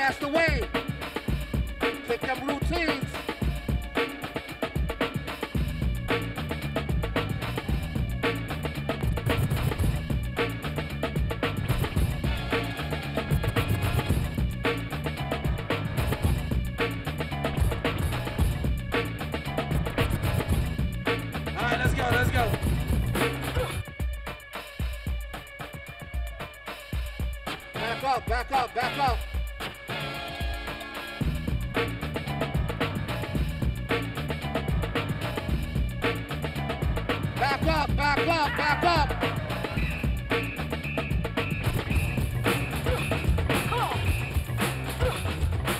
that's the way. Kick them routines. Back up, back up. Back up, back up, back up. Come on.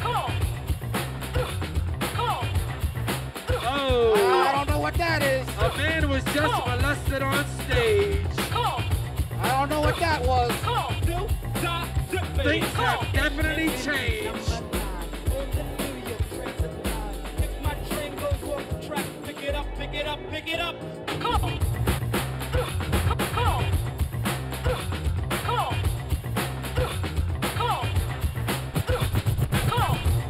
Come on. Come on. Oh. I don't know what that is. A man was just molested on stage. Come on. I don't know what that was. Come on. Things have definitely changed. If my train goes off the track, pick it up, pick it up, pick it up. Come on. Come on. Come on. Come on. Come on. Come on. Come on. Come on.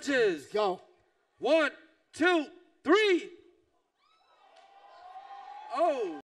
judges. Go. 1, 2, 3. Oh.